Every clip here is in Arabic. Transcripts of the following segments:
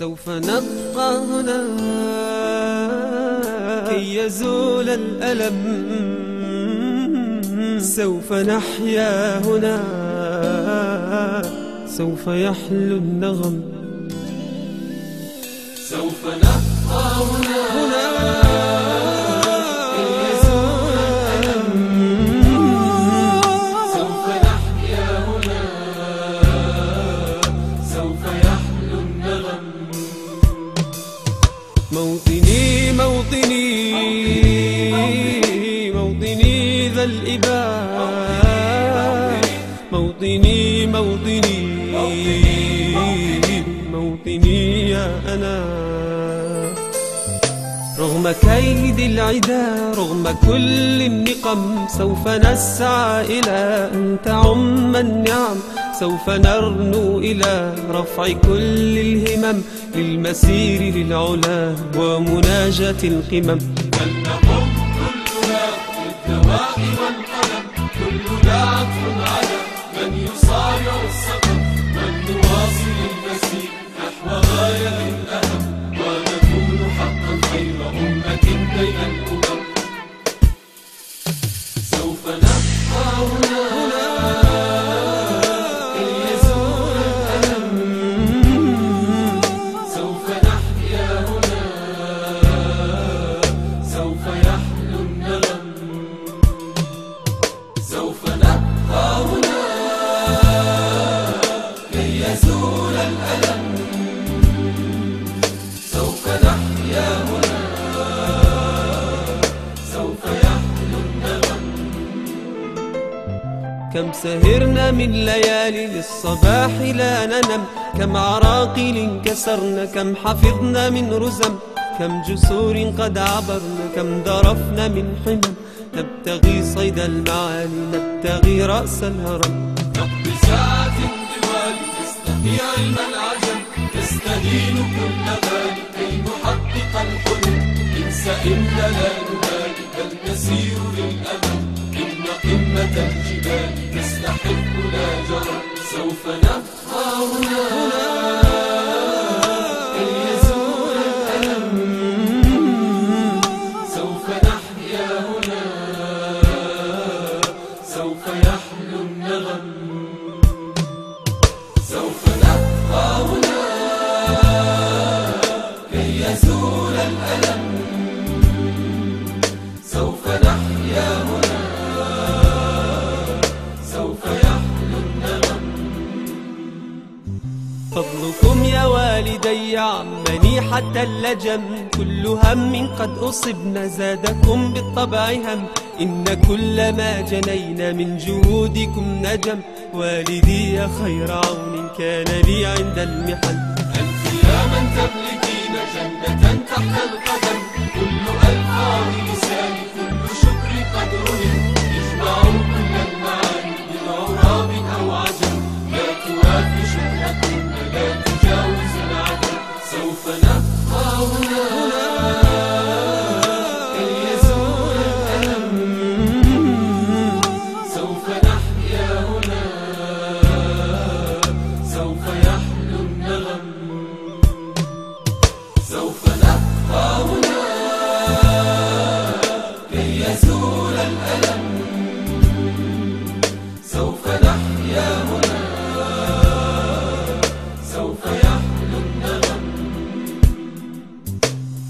سوف نبقى هنا كي يزول الألم، سوف نحيا هنا سوف يحلو النغم، سوف نبقى هنا موطني موطني موطني ذا الإباء، موطني موطني موطني يا أنا. رغم كيد العدا رغم كل النقم سوف نسعى إلى أن تعم النعم، سوف نرنو إلى رفع كل الهمم للمسير للعلا ومناجاة القمم. فلنقم كلنا بالدواء والقلم، كلنا على من يصارع السقم، من نواصل المسير نحو غاية الأهم، ونكون حقا خير أمة بين الأمم. سوف نبقى هنا يزول الألم، سوف نحيا هنا سوف يحلو النغم. كم سهرنا من ليالي للصباح لا ننم، كم عراقيل كسرنا، كم حفظنا من رزم، كم جسور قد عبرنا، كم ذرفنا من حمم، نبتغي صيد المعالي نبتغي رأس الهرم. نقضي ساعة هي علم العجم تستهين كل غالي كي نحقق الحلم، انسى إنا لا نبالي بل نسير للأمل، إن قمة الجبال تستحق لا جرى. سوف نبقى هنا يزول الألم، سوف نحيا هنا سوف يحلو النغم. فضلكم يا والدي عمني حتى اللجم، كل هم قد أصبنا زادكم بالطبع هم، إن كل ما جنينا من جهودكم نجم، والدي خير عون كان لي عند المحن. أنت يا من تملك جنة تحت القدم، كل ألقاب لساني كل شكر قد رهم، اجمعوا كل المعاني من عراب أو عجم، لا توافي شكركم ولا تجاوز العدل. سوف نبقى هنا كي يزول الألم، سوف نحيا هنا سوف يحلو النغم. سوف نبقى هنا كي يزول الألم، سوف نحيا هنا سوف يحلو النغم.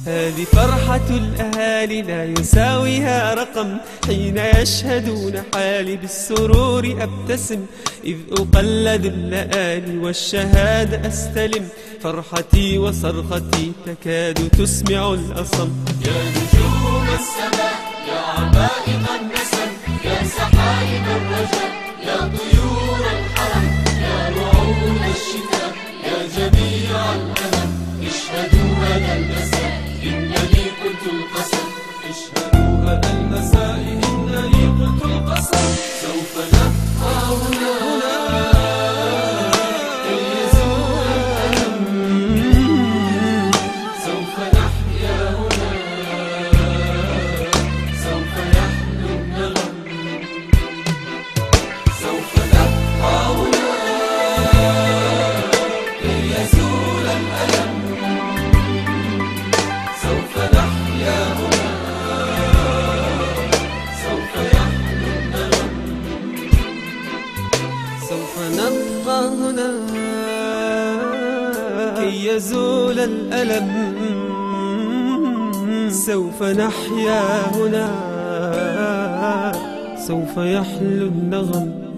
هذه فرحة الأهالي لا يساويها رقم، حين يشهدون حالي بالسرور أبتسم، إذ أقلد اللآلي والشهادة أستلم، فرحتي وصرختي تكاد تسمع الأصم. يا نجوم السماء يا عبائق النسم، يا سحائب الرجاء يا طيور الحرم، يا رعود الشتاء يا جميع الأمم، اشهدوا هذا المساء إنني قلت القسم، اشهدوا هذا المساء إنني قلت القسم. سوف نبقى هنا يزول الألم. يزول الألم سوف نحيا هنا سوف يحلو النغم.